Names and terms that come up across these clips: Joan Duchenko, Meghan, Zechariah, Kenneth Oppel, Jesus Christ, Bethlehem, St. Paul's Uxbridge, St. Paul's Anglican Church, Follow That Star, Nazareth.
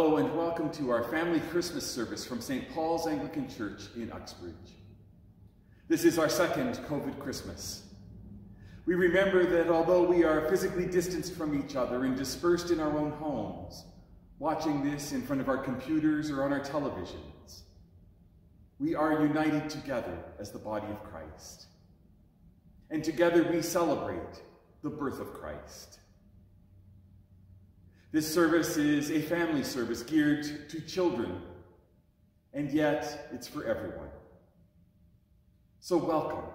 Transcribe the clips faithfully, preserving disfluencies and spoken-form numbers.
Hello and welcome to our family Christmas service from Saint Paul's Anglican Church in Uxbridge. This is our second COVID Christmas. We remember that although we are physically distanced from each other and dispersed in our own homes, watching this in front of our computers or on our televisions, we are united together as the body of Christ. And together we celebrate the birth of Christ. This service is a family service geared to children, and yet it's for everyone. So welcome,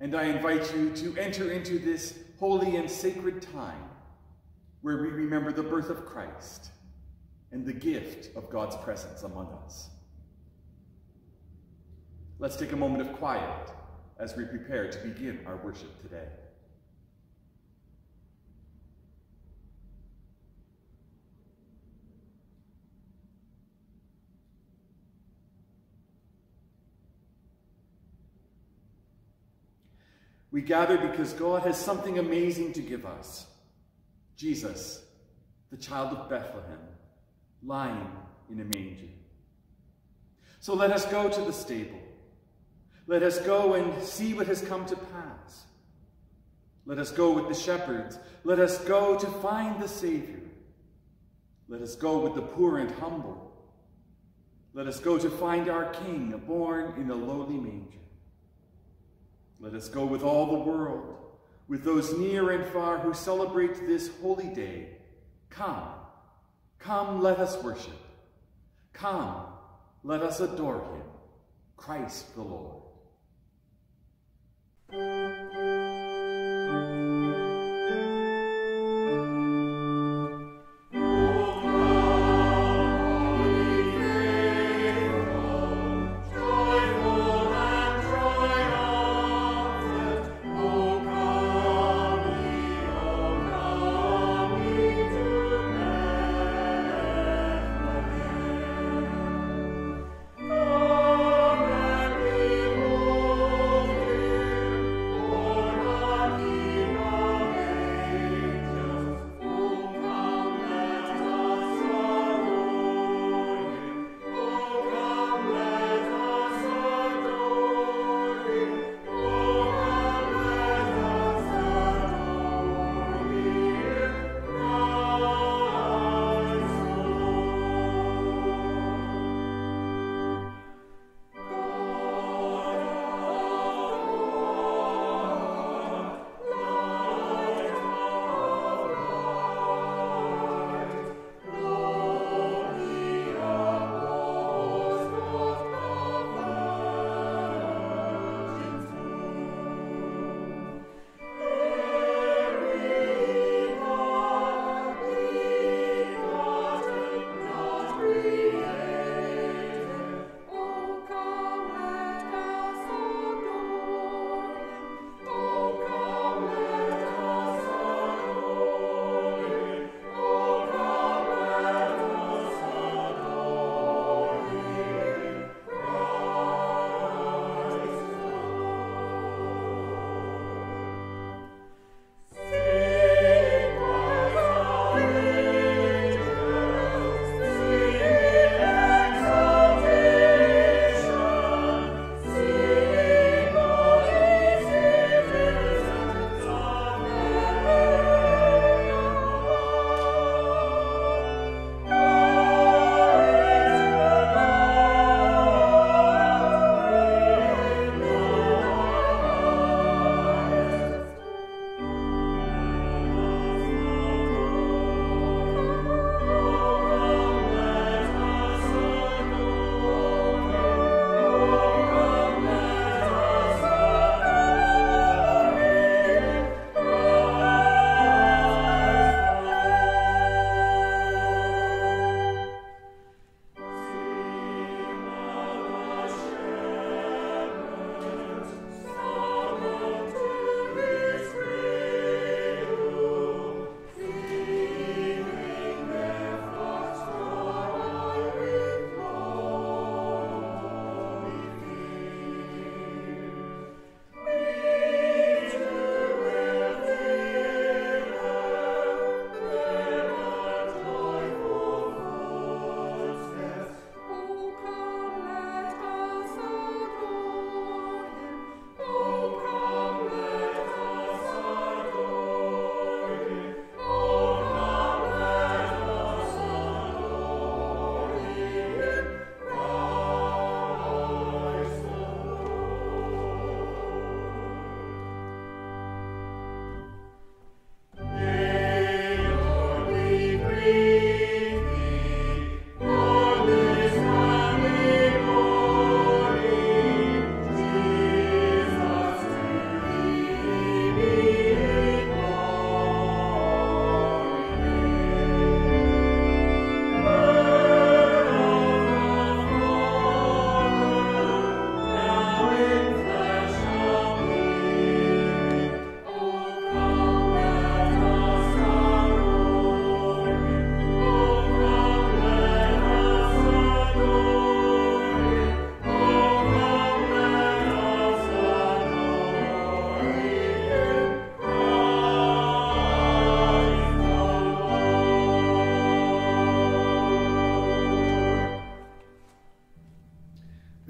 and I invite you to enter into this holy and sacred time where we remember the birth of Christ and the gift of God's presence among us. Let's take a moment of quiet as we prepare to begin our worship today. We gather because God has something amazing to give us. Jesus, the child of Bethlehem, lying in a manger. So let us go to the stable. Let us go and see what has come to pass. Let us go with the shepherds. Let us go to find the Savior. Let us go with the poor and humble. Let us go to find our King, born in a lowly manger. Let us go with all the world, with those near and far who celebrate this holy day. Come, come, let us worship. Come, let us adore him, Christ the Lord.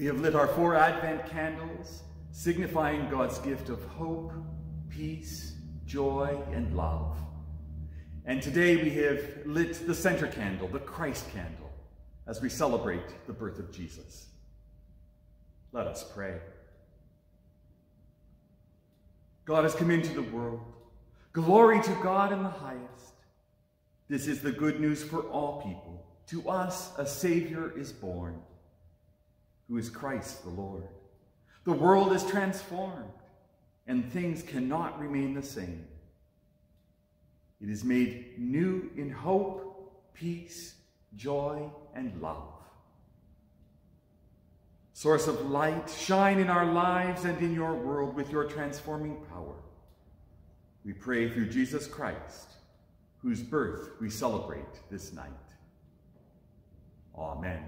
We have lit our four Advent candles, signifying God's gift of hope, peace, joy, and love. And today we have lit the center candle, the Christ candle, as we celebrate the birth of Jesus. Let us pray. God has come into the world. Glory to God in the highest. This is the good news for all people. To us a Savior is born, who is Christ the Lord. The world is transformed, and things cannot remain the same. It is made new in hope, peace, joy, and love. Source of light, shine in our lives and in your world with your transforming power. We pray through Jesus Christ, whose birth we celebrate this night. Amen.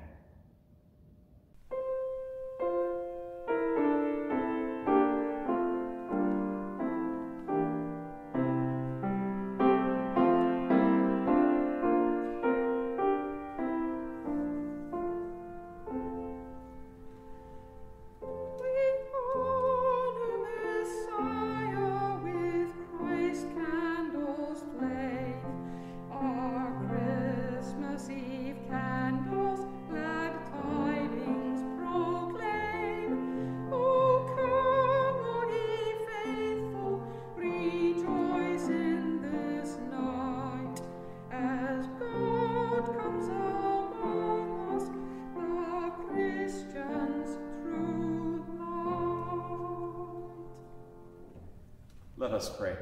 Let us pray.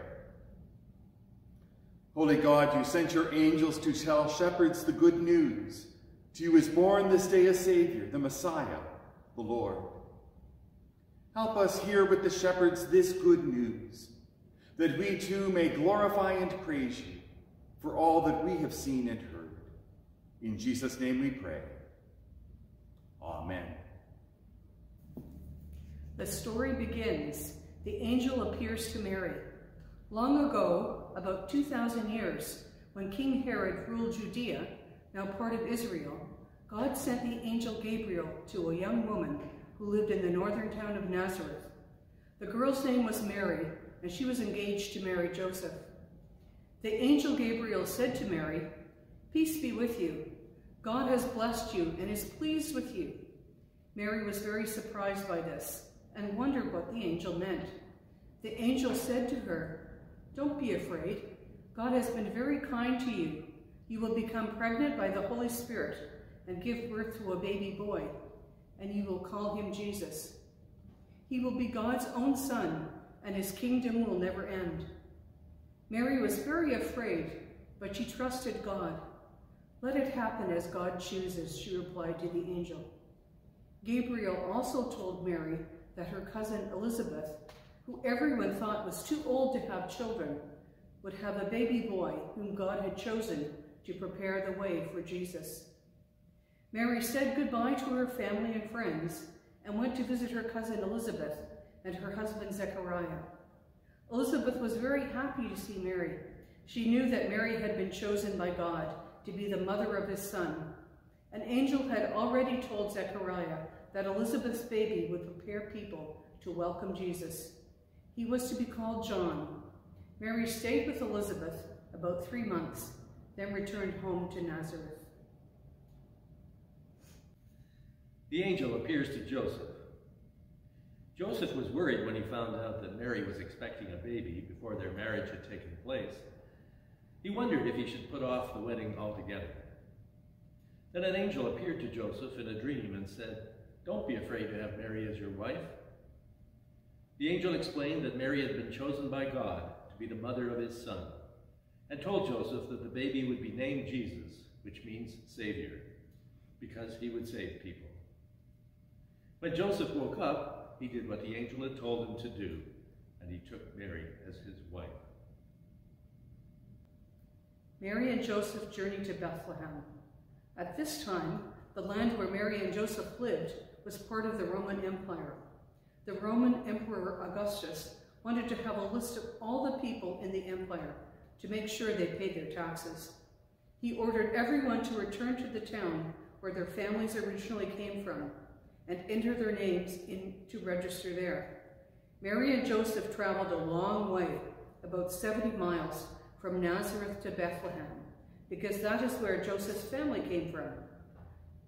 Holy God, you sent your angels to tell shepherds the good news. To you is born this day a Savior, the Messiah, the Lord. Help us hear with the shepherds this good news, that we too may glorify and praise you for all that we have seen and heard. In Jesus' name we pray. Amen. The story begins. The angel appears to Mary. Long ago, about two thousand years, when King Herod ruled Judea, now part of Israel, God sent the angel Gabriel to a young woman who lived in the northern town of Nazareth. The girl's name was Mary, and she was engaged to marry Joseph. The angel Gabriel said to Mary, "Peace be with you. God has blessed you and is pleased with you." Mary was very surprised by this and wondered what the angel meant. The angel said to her, "Don't be afraid. God has been very kind to you. You will become pregnant by the Holy Spirit and give birth to a baby boy, and you will call him Jesus. He will be God's own son, and his kingdom will never end." Mary was very afraid, but she trusted God. "Let it happen as God chooses," she replied to the angel. Gabriel also told Mary that her cousin Elizabeth, who everyone thought was too old to have children, would have a baby boy whom God had chosen to prepare the way for Jesus. Mary said goodbye to her family and friends and went to visit her cousin Elizabeth and her husband Zechariah. Elizabeth was very happy to see Mary. She knew that Mary had been chosen by God to be the mother of his son. An angel had already told Zechariah that Elizabeth's baby would prepare people to welcome Jesus. He was to be called John. Mary stayed with Elizabeth about three months, then returned home to Nazareth. The angel appears to Joseph. Joseph was worried when he found out that Mary was expecting a baby before their marriage had taken place. He wondered if he should put off the wedding altogether. Then an angel appeared to Joseph in a dream and said, "Don't be afraid to have Mary as your wife." The angel explained that Mary had been chosen by God to be the mother of his son, and told Joseph that the baby would be named Jesus, which means Savior, because he would save people. When Joseph woke up, he did what the angel had told him to do, and he took Mary as his wife. Mary and Joseph journeyed to Bethlehem. At this time, the land where Mary and Joseph lived was part of the Roman Empire. The Roman Emperor Augustus wanted to have a list of all the people in the empire to make sure they paid their taxes. He ordered everyone to return to the town where their families originally came from and enter their names in to register there. Mary and Joseph traveled a long way, about seventy miles, from Nazareth to Bethlehem, because that is where Joseph's family came from.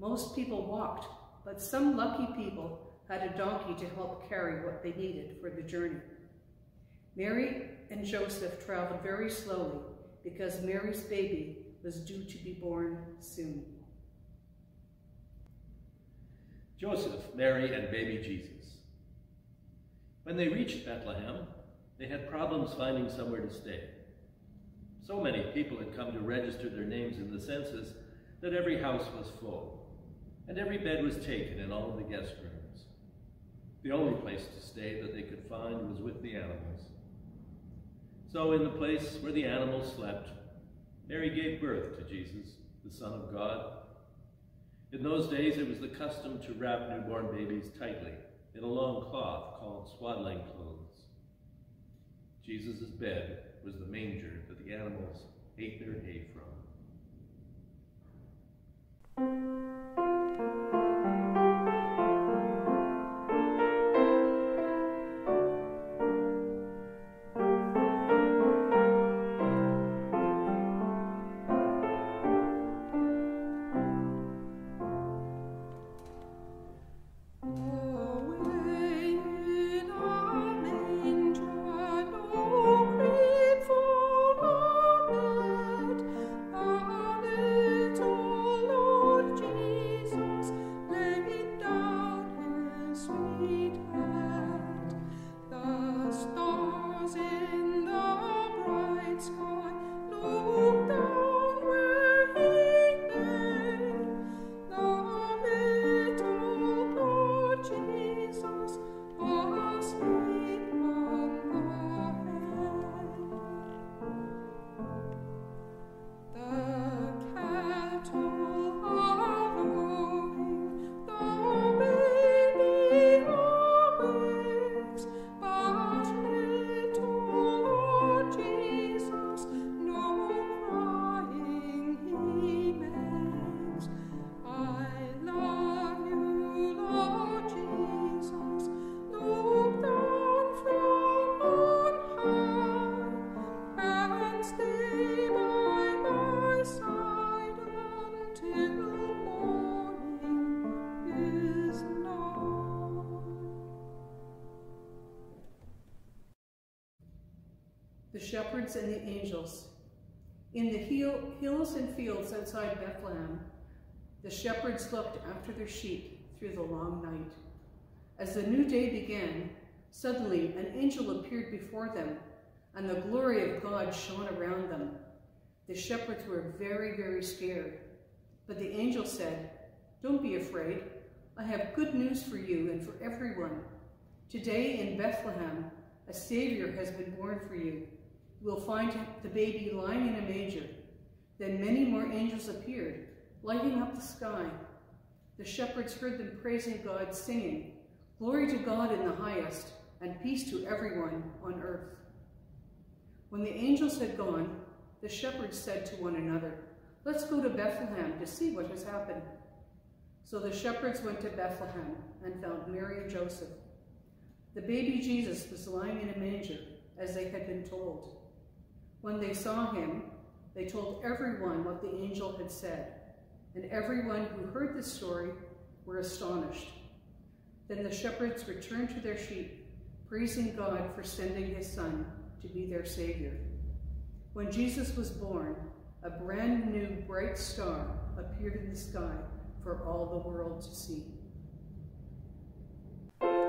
Most people walked, but some lucky people had a donkey to help carry what they needed for the journey. Mary and Joseph traveled very slowly because Mary's baby was due to be born soon. Joseph, Mary, and baby Jesus. When they reached Bethlehem, they had problems finding somewhere to stay. So many people had come to register their names in the census that every house was full, and every bed was taken in all of the guest rooms. The only place to stay that they could find was with the animals. So in the place where the animals slept, Mary gave birth to Jesus, the Son of God. In those days, it was the custom to wrap newborn babies tightly in a long cloth called swaddling clothes. Jesus' bed was the manger that the animals ate their hay from. Shepherds and the angels. In the hills and fields outside Bethlehem, the shepherds looked after their sheep through the long night. As the new day began, suddenly an angel appeared before them, and the glory of God shone around them. The shepherds were very, very scared. But the angel said, "Don't be afraid. I have good news for you and for everyone. Today in Bethlehem, a Savior has been born for you. We'll find the baby lying in a manger." Then many more angels appeared, lighting up the sky. The shepherds heard them praising God, singing, "Glory to God in the highest, and peace to everyone on earth." When the angels had gone, the shepherds said to one another, "Let's go to Bethlehem to see what has happened." So the shepherds went to Bethlehem and found Mary and Joseph. The baby Jesus was lying in a manger, as they had been told. When they saw him, they told everyone what the angel had said, and everyone who heard the story were astonished. Then the shepherds returned to their sheep, praising God for sending his son to be their savior. When Jesus was born, a brand new bright star appeared in the sky for all the world to see. Thank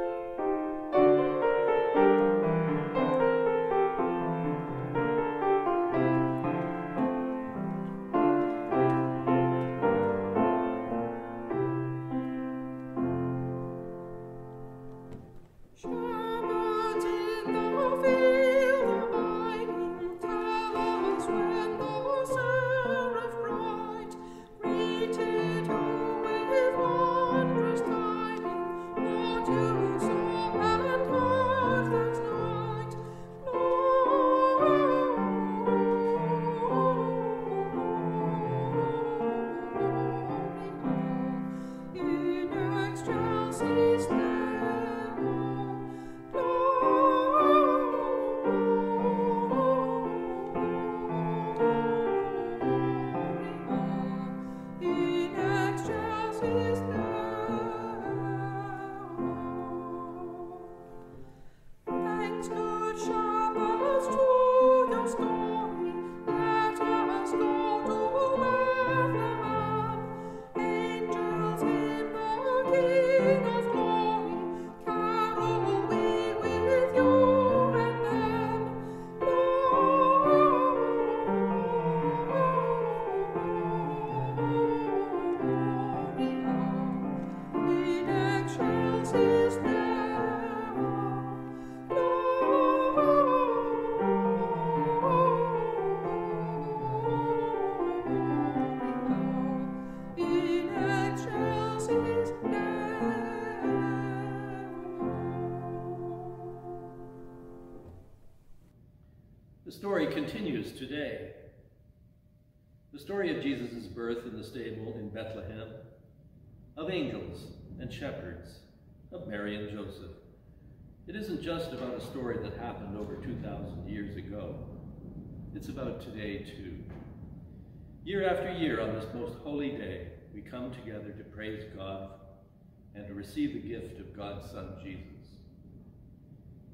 you. news today. The story of Jesus' birth in the stable in Bethlehem, of angels and shepherds, of Mary and Joseph. It isn't just about a story that happened over two thousand years ago. It's about today, too. Year after year on this most holy day, we come together to praise God and to receive the gift of God's Son, Jesus.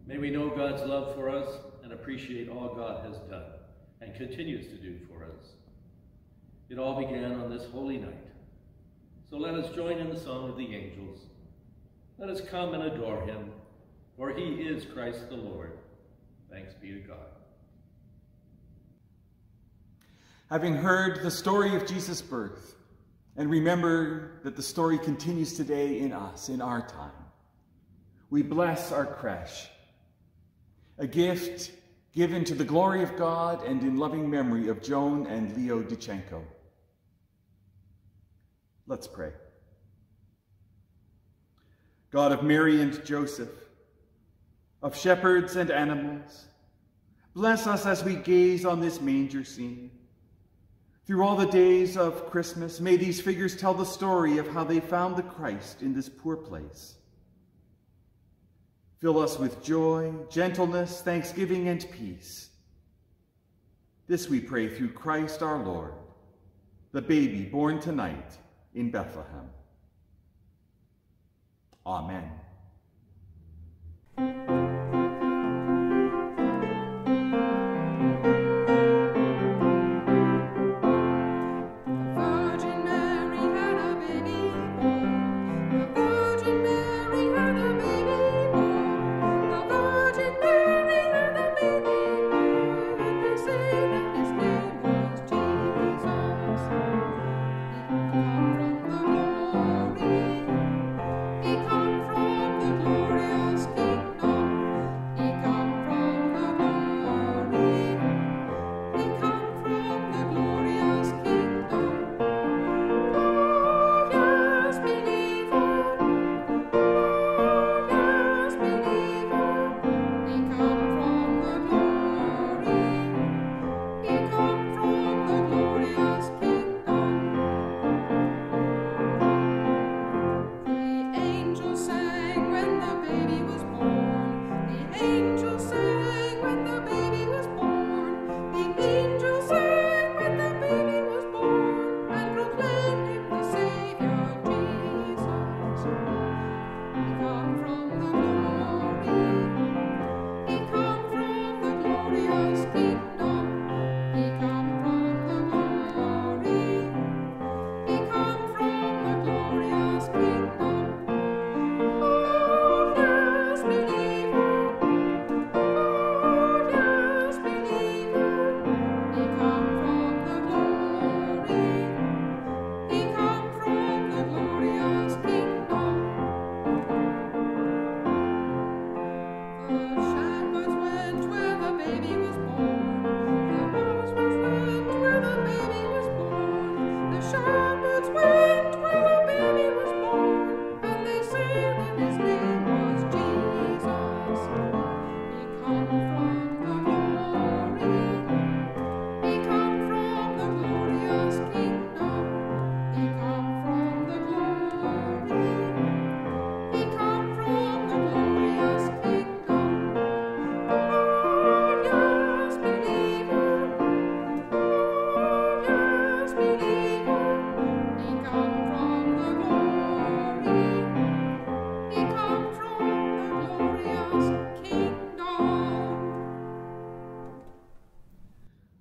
May we know God's love for us and appreciate all God has done and continues to do for us. It all began on this holy night. So let us join in the song of the angels. Let us come and adore him, for he is Christ the Lord. Thanks be to God. Having heard the story of Jesus' birth, and remember that the story continues today in us, in our time, we bless our creche, a gift given to the glory of God and in loving memory of Joan and Leo Duchenko. Let's pray. God of Mary and Joseph, of shepherds and animals, bless us as we gaze on this manger scene. Through all the days of Christmas, may these figures tell the story of how they found the Christ in this poor place. Fill us with joy, gentleness, thanksgiving, and peace. This we pray through Christ our Lord, the baby born tonight in Bethlehem. Amen.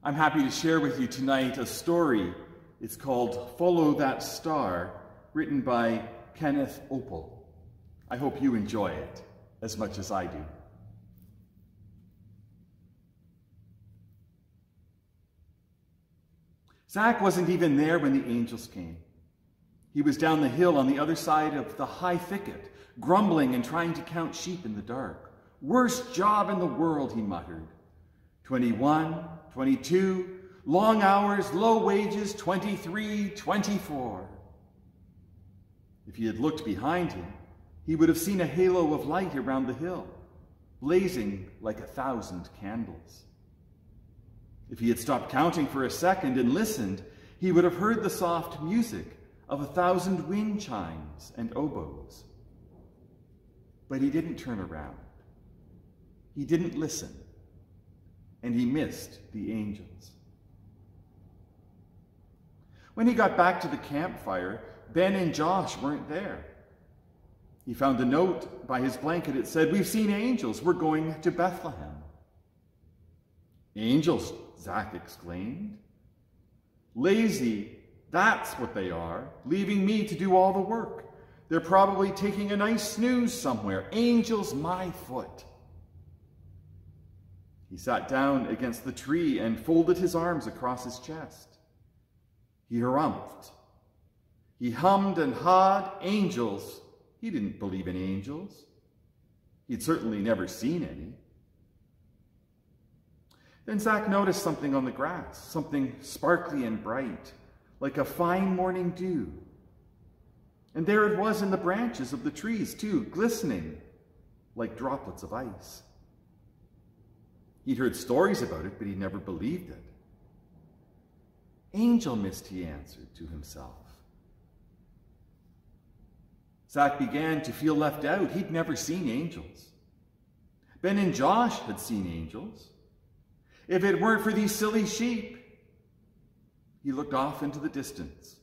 I'm happy to share with you tonight a story. It's called Follow That Star, written by Kenneth Oppel. I hope you enjoy it as much as I do. Zach wasn't even there when the angels came. He was down the hill on the other side of the high thicket, grumbling and trying to count sheep in the dark. "Worst job in the world," he muttered. twenty-one. twenty-two, long hours, low wages, twenty-three, twenty-four. If he had looked behind him, he would have seen a halo of light around the hill, blazing like a thousand candles. If he had stopped counting for a second and listened, he would have heard the soft music of a thousand wind chimes and oboes. But he didn't turn around. He didn't listen, and he missed the angels. When he got back to the campfire, Ben and Josh weren't there. He found a note by his blanket. It said, "We've seen angels. We're going to Bethlehem." "Angels," Zach exclaimed. "Lazy, that's what they are, leaving me to do all the work. They're probably taking a nice snooze somewhere. Angels, my foot." He sat down against the tree and folded his arms across his chest. He harumphed. He hummed and hawed. Angels. He didn't believe in angels. He'd certainly never seen any. Then Zach noticed something on the grass, something sparkly and bright, like a fine morning dew. And there it was in the branches of the trees too, glistening like droplets of ice. He'd heard stories about it, but he never believed it. "Angel mist," he answered to himself. Zach began to feel left out. He'd never seen angels. Ben and Josh had seen angels. If it weren't for these silly sheep. He looked off into the distance.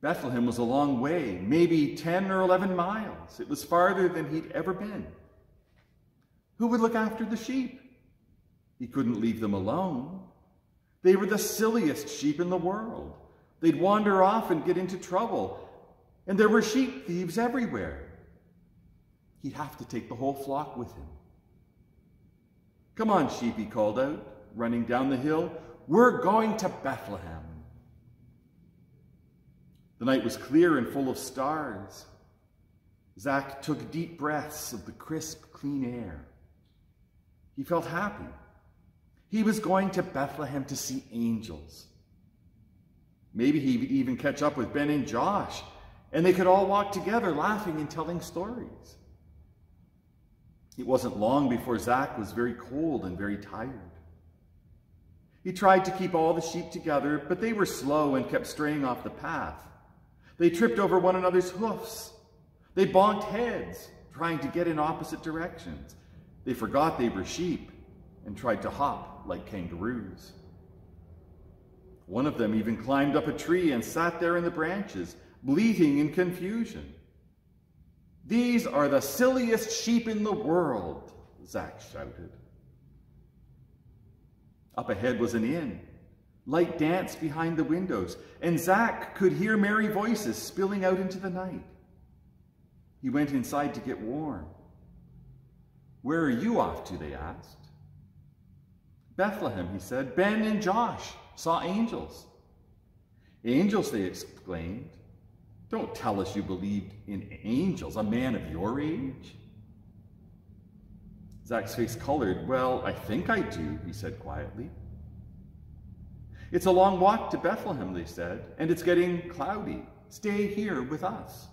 Bethlehem was a long way, maybe ten or eleven miles. It was farther than he'd ever been. Who would look after the sheep? He couldn't leave them alone. They were the silliest sheep in the world. They'd wander off and get into trouble. And there were sheep thieves everywhere. He'd have to take the whole flock with him. "Come on, sheep," he called out, running down the hill. "We're going to Bethlehem." The night was clear and full of stars. Zach took deep breaths of the crisp, clean air. He felt happy. He was going to Bethlehem to see angels. Maybe he would even catch up with Ben and Josh, and they could all walk together laughing and telling stories. It wasn't long before Zach was very cold and very tired. He tried to keep all the sheep together, but they were slow and kept straying off the path. They tripped over one another's hoofs. They bonked heads, trying to get in opposite directions. They forgot they were sheep and tried to hop like kangaroos. One of them even climbed up a tree and sat there in the branches, bleating in confusion. "These are the silliest sheep in the world," Zach shouted. Up ahead was an inn. Light danced behind the windows, and Zach could hear merry voices spilling out into the night. He went inside to get warm. "Where are you off to?" they asked. "Bethlehem," he said. "Ben and Josh saw angels." "Angels," they exclaimed. "Don't tell us you believed in angels, a man of your age." Zach's face colored. "Well, I think I do," he said quietly. "It's a long walk to Bethlehem," they said, "and it's getting cloudy. Stay here with us."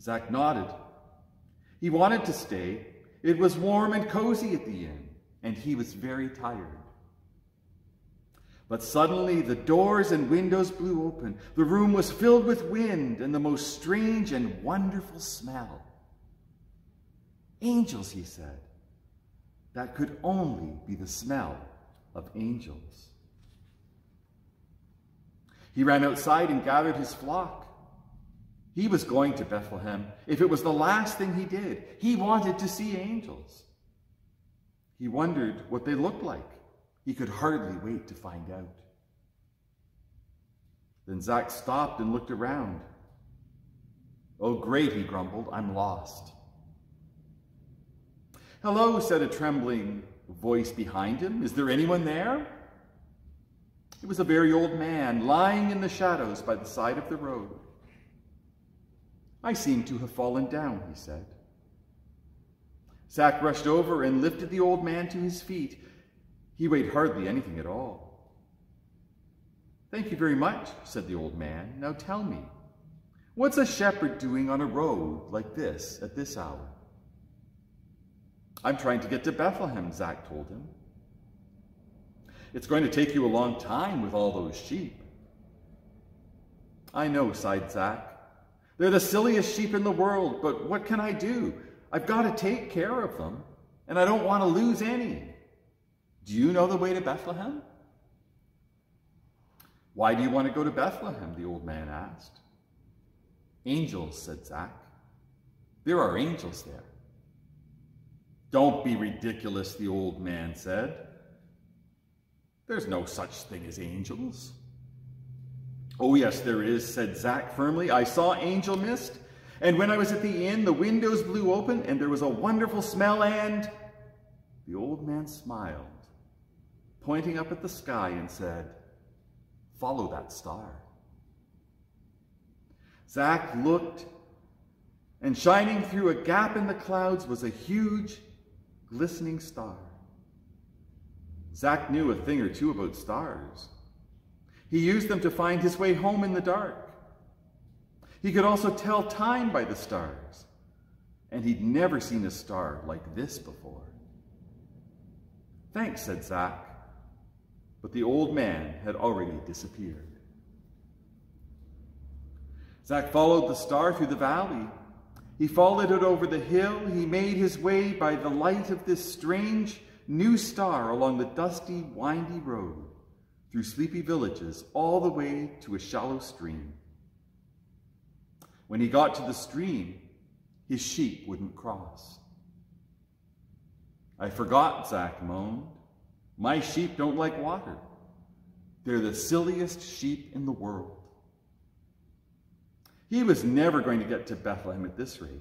Zach nodded. He wanted to stay. It was warm and cozy at the inn, and he was very tired. But suddenly the doors and windows blew open. The room was filled with wind and the most strange and wonderful smell. "Angels," he said. That could only be the smell of angels. He ran outside and gathered his flock. He was going to Bethlehem. If it was the last thing he did, he wanted to see angels. He wondered what they looked like. He could hardly wait to find out. Then Zach stopped and looked around. "Oh, great," he grumbled, "I'm lost." "Hello," said a trembling voice behind him. "Is there anyone there?" It was a very old man lying in the shadows by the side of the road. "I seem to have fallen down," he said. Zach rushed over and lifted the old man to his feet. He weighed hardly anything at all. "Thank you very much," said the old man. "Now tell me, what's a shepherd doing on a road like this at this hour?" "I'm trying to get to Bethlehem," Zach told him. It's going to take you a long time with all those sheep. I know, sighed Zach. They're the silliest sheep in the world, but what can I do? I've got to take care of them, and I don't want to lose any. Do you know the way to Bethlehem? Why do you want to go to Bethlehem? The old man asked. Angels, said Zach. There are angels there. Don't be ridiculous, the old man said. There's no such thing as angels. Oh yes, there is, said Zach firmly. I saw angel mist, and when I was at the inn, the windows blew open, and there was a wonderful smell, and... The old man smiled, pointing up at the sky, and said, follow that star. Zach looked, and shining through a gap in the clouds was a huge, glistening star. Zach knew a thing or two about stars. He used them to find his way home in the dark. He could also tell time by the stars, and he'd never seen a star like this before. Thanks, said Zach, but the old man had already disappeared. Zach followed the star through the valley. He followed it over the hill. He made his way by the light of this strange new star along the dusty, windy road, through sleepy villages, all the way to a shallow stream. When he got to the stream, his sheep wouldn't cross. I forgot, Zach moaned. My sheep don't like water. They're the silliest sheep in the world. He was never going to get to Bethlehem at this rate.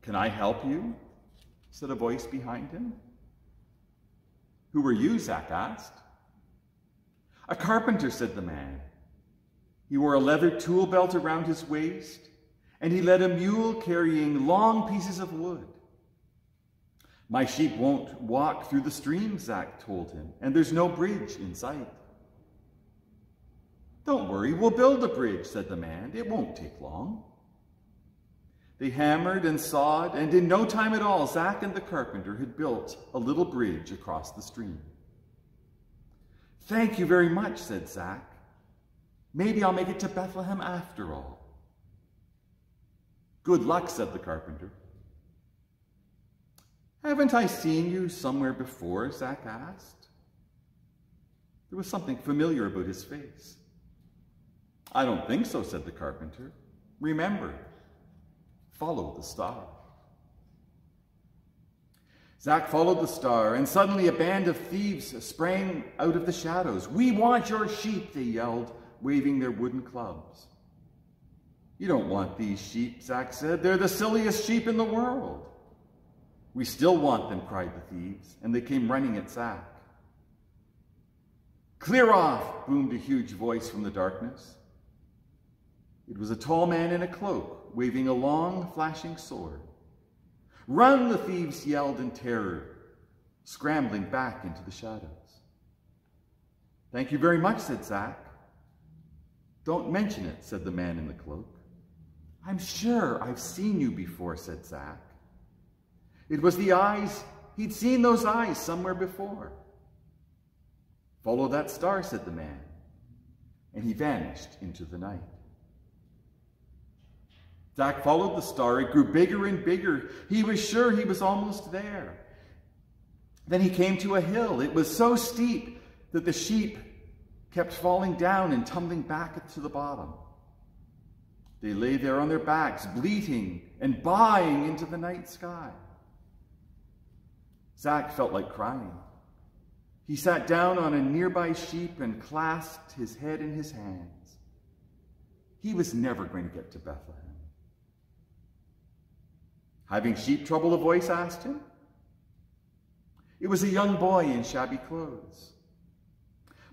Can I help you? Said a voice behind him. Who are you? Zach asked. A carpenter, said the man. He wore a leather tool belt around his waist, and he led a mule carrying long pieces of wood. My sheep won't walk through the stream, Zach told him, and there's no bridge in sight. Don't worry, we'll build a bridge, said the man. It won't take long. They hammered and sawed, and in no time at all, Zach and the carpenter had built a little bridge across the stream. Thank you very much, said Zach. Maybe I'll make it to Bethlehem after all. Good luck, said the carpenter. Haven't I seen you somewhere before? Zach asked. There was something familiar about his face. I don't think so, said the carpenter. Remember, follow the star. Zach followed the star, and suddenly a band of thieves sprang out of the shadows. We want your sheep, they yelled, waving their wooden clubs. You don't want these sheep, Zach said. They're the silliest sheep in the world. We still want them, cried the thieves, and they came running at Zach. Clear off, boomed a huge voice from the darkness. It was a tall man in a cloak, waving a long, flashing sword. Run, the thieves yelled in terror, scrambling back into the shadows. Thank you very much, said Zach. Don't mention it, said the man in the cloak. I'm sure I've seen you before, said Zach. It was the eyes. He'd seen those eyes somewhere before. Follow that star, said the man, and he vanished into the night. Zach followed the star. It grew bigger and bigger. He was sure he was almost there. Then he came to a hill. It was so steep that the sheep kept falling down and tumbling back to the bottom. They lay there on their backs, bleating and baaing into the night sky. Zach felt like crying. He sat down on a nearby sheep and clasped his head in his hands. He was never going to get to Bethlehem. Having sheep trouble, a voice asked him. It was a young boy in shabby clothes.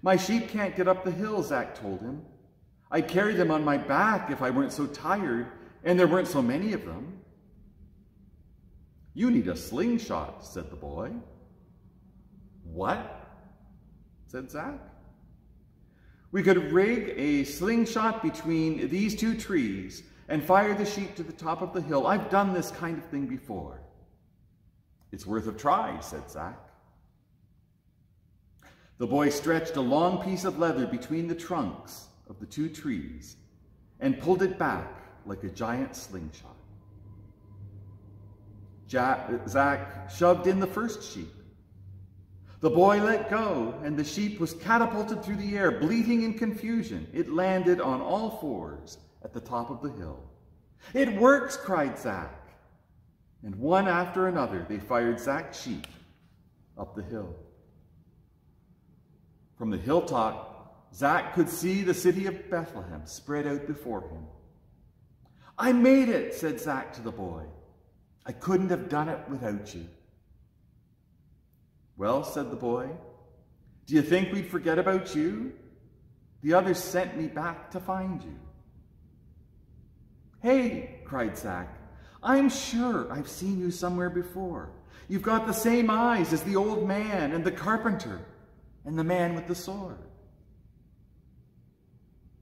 My sheep can't get up the hill, Zach told him. I'd carry them on my back if I weren't so tired and there weren't so many of them. You need a slingshot, said the boy. What? Said Zach. We could rig a slingshot between these two trees and fire the sheep to the top of the hill. I've done this kind of thing before. It's worth a try, said Zach. The boy stretched a long piece of leather between the trunks of the two trees and pulled it back like a giant slingshot. Jack, Zach shoved in the first sheep. The boy let go, and the sheep was catapulted through the air, bleating in confusion. It landed on all fours at the top of the hill. "It works!" cried Zach. And one after another, they fired Zach's sheep up the hill. From the hilltop, Zach could see the city of Bethlehem spread out before him. "I made it," said Zach to the boy. "I couldn't have done it without you." "Well," said the boy, "do you think we'd forget about you? The others sent me back to find you." "Hey," cried Zach, "I'm sure I've seen you somewhere before. You've got the same eyes as the old man and the carpenter and the man with the sword."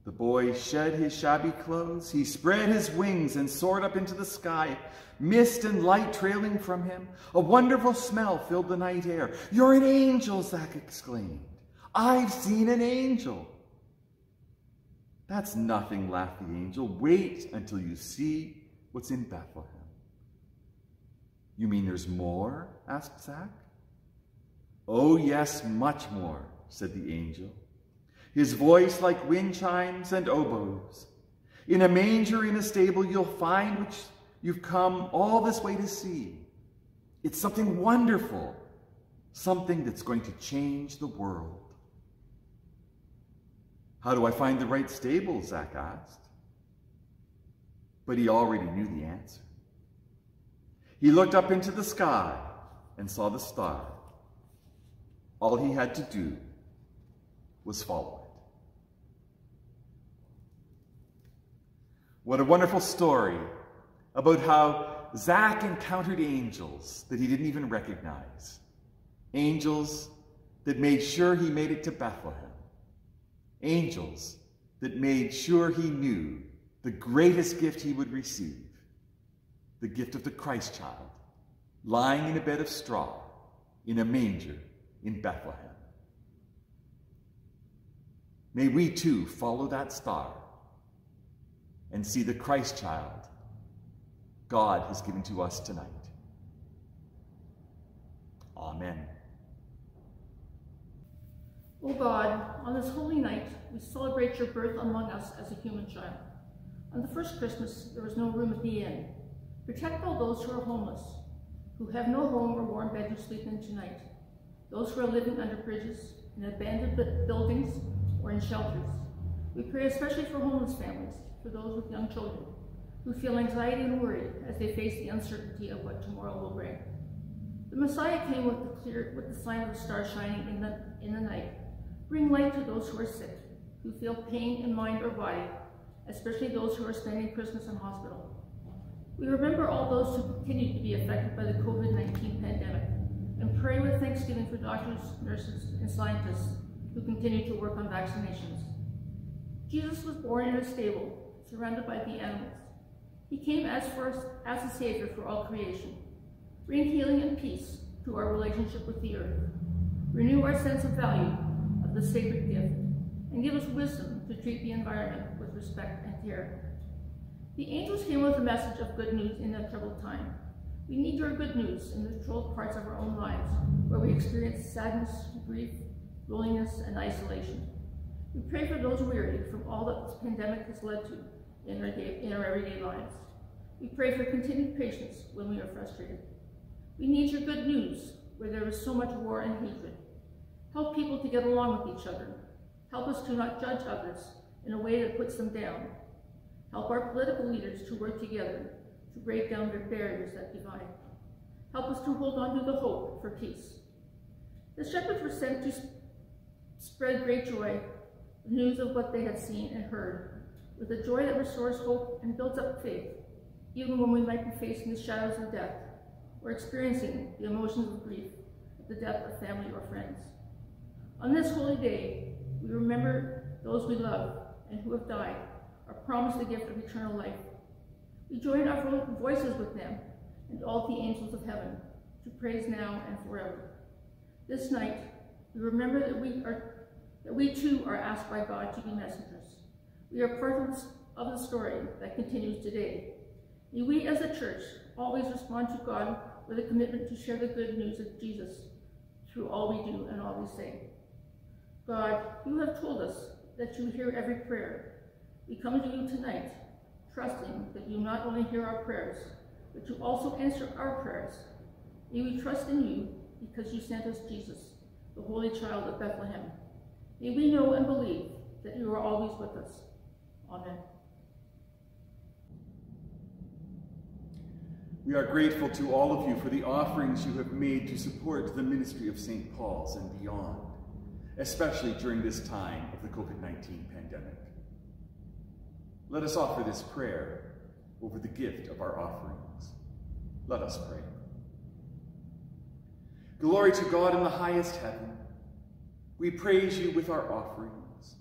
The boy shed his shabby clothes. He spread his wings and soared up into the sky, mist and light trailing from him. A wonderful smell filled the night air. "You're an angel," Zach exclaimed. "I've seen an angel." "That's nothing," laughed the angel. "Wait until you see what's in Bethlehem." "You mean there's more?" asked Zach. "Oh yes, much more," said the angel, his voice like wind chimes and oboes. "In a manger in a stable you'll find which you've come all this way to see. It's something wonderful, something that's going to change the world." "How do I find the right stable?" Zach asked. But he already knew the answer. He looked up into the sky and saw the star. All he had to do was follow it. What a wonderful story about how Zach encountered angels that he didn't even recognize. Angels that made sure he made it to Bethlehem. Angels that made sure he knew the greatest gift he would receive, the gift of the Christ child, lying in a bed of straw in a manger in Bethlehem. May we too follow that star and see the Christ child God has given to us tonight. Amen. O God, on this holy night, we celebrate your birth among us as a human child. On the first Christmas, there was no room at the inn. Protect all those who are homeless, who have no home or warm bed to sleep in tonight, those who are living under bridges, in abandoned buildings, or in shelters. We pray especially for homeless families, for those with young children, who feel anxiety and worry as they face the uncertainty of what tomorrow will bring. The Messiah came with the clear, with the sign of the star shining in the, in the night. Bring light to those who are sick, who feel pain in mind or body, especially those who are spending Christmas in hospital. We remember all those who continue to be affected by the COVID nineteen pandemic, and pray with thanksgiving for doctors, nurses, and scientists who continue to work on vaccinations. Jesus was born in a stable, surrounded by the animals. He came as first as a savior for all creation. Bring healing and peace to our relationship with the earth. Renew our sense of value of the sacred gift, and give us wisdom to treat the environment with respect and care. The angels came with a message of good news in a troubled time. We need your good news in the troubled parts of our own lives, where we experience sadness, grief, loneliness, and isolation. We pray for those weary from all that this pandemic has led to in our, day, in our everyday lives. We pray for continued patience when we are frustrated. We need your good news where there is so much war and hatred. Help people to get along with each other. Help us to not judge others in a way that puts them down. Help our political leaders to work together to break down their barriers that divide. Help us to hold on to the hope for peace. The shepherds were sent to sp spread great joy, the news of what they had seen and heard, with a joy that restores hope and builds up faith, even when we might be facing the shadows of death or experiencing the emotions of grief at the death of family or friends. On this holy day, we remember those we love and who have died, are promised the gift of eternal life. We join our voices with them and all the angels of heaven to praise now and forever. This night, We remember that we are, that we too are asked by God to be messengers. We are part of the story that continues today. May we as a church always respond to God with a commitment to share the good news of Jesus through all we do and all we say. God, you have told us that you hear every prayer. We come to you tonight, trusting that you not only hear our prayers, but you also answer our prayers. May we trust in you because you sent us Jesus, the Holy Child of Bethlehem. May we know and believe that you are always with us. Amen. We are grateful to all of you for the offerings you have made to support the ministry of Saint Paul's and beyond, especially during this time of the COVID nineteen pandemic. Let us offer this prayer over the gift of our offerings. Let us pray. Glory to God in the highest heaven. We praise you with our offerings.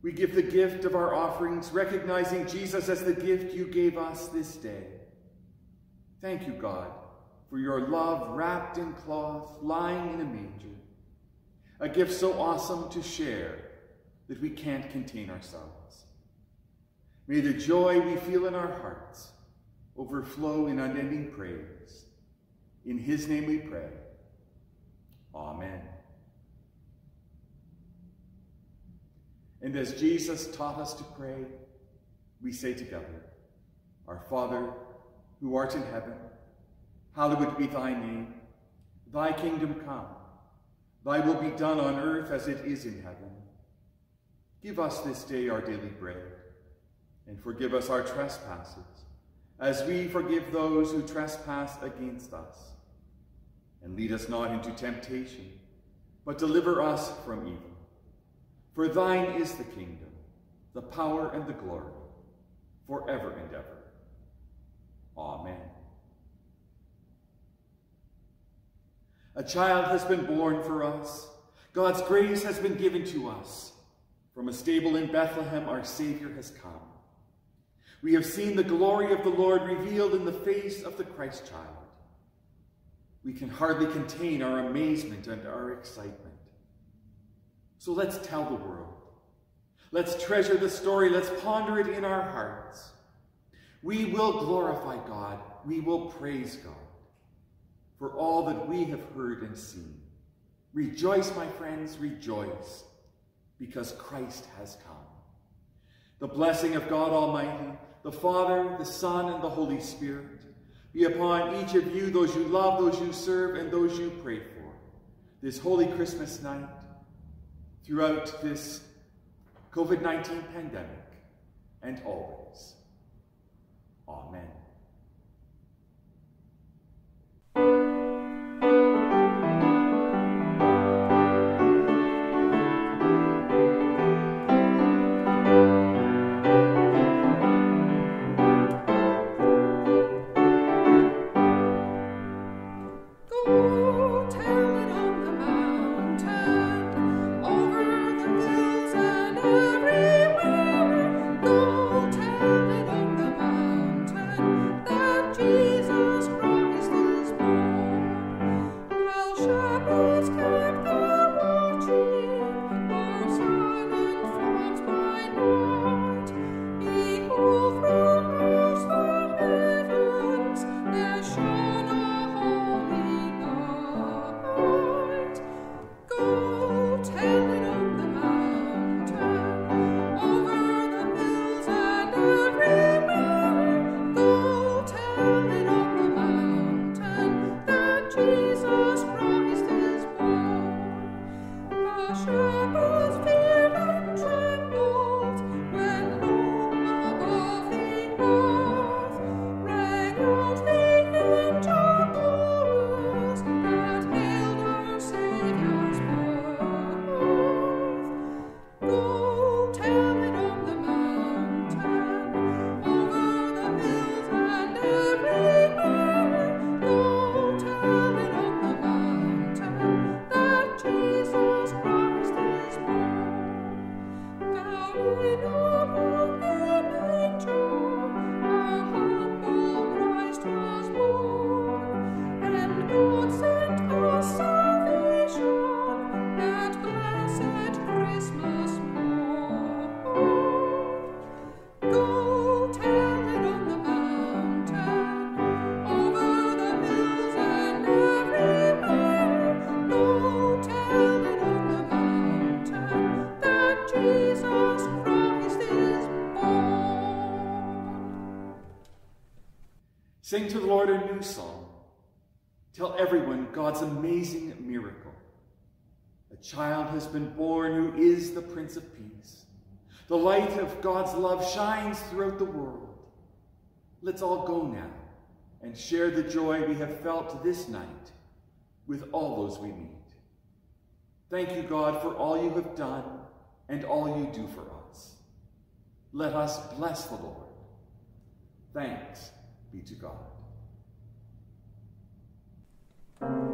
We give the gift of our offerings, recognizing Jesus as the gift you gave us this day. Thank you, God, for your love wrapped in cloth, lying in a manger, a gift so awesome to share that we can't contain ourselves. May the joy we feel in our hearts overflow in unending praise. In his name we pray. Amen. And as Jesus taught us to pray, we say together, Our Father, who art in heaven, hallowed be thy name. Thy kingdom come. Thy will be done on earth as it is in heaven. Give us this day our daily bread, and forgive us our trespasses, as we forgive those who trespass against us. And lead us not into temptation, but deliver us from evil. For thine is the kingdom, the power, and the glory, forever and ever. Amen. A child has been born for us. God's grace has been given to us. From a stable in Bethlehem, our Savior has come. We have seen the glory of the Lord revealed in the face of the Christ child. We can hardly contain our amazement and our excitement. So let's tell the world. Let's treasure the story. Let's ponder it in our hearts. We will glorify God. We will praise God for all that we have heard and seen. Rejoice, my friends, rejoice, because Christ has come. The blessing of God Almighty, the Father, the Son, and the Holy Spirit, be upon each of you, those you love, those you serve, and those you pray for, this holy Christmas night, throughout this COVID nineteen pandemic, and always. Amen. Thank you. Sing to the Lord a new song. Tell everyone God's amazing miracle. A child has been born who is the Prince of Peace. The light of God's love shines throughout the world. Let's all go now and share the joy we have felt this night with all those we meet. Thank you, God, for all you have done and all you do for us. Let us bless the Lord. Thanks be to God.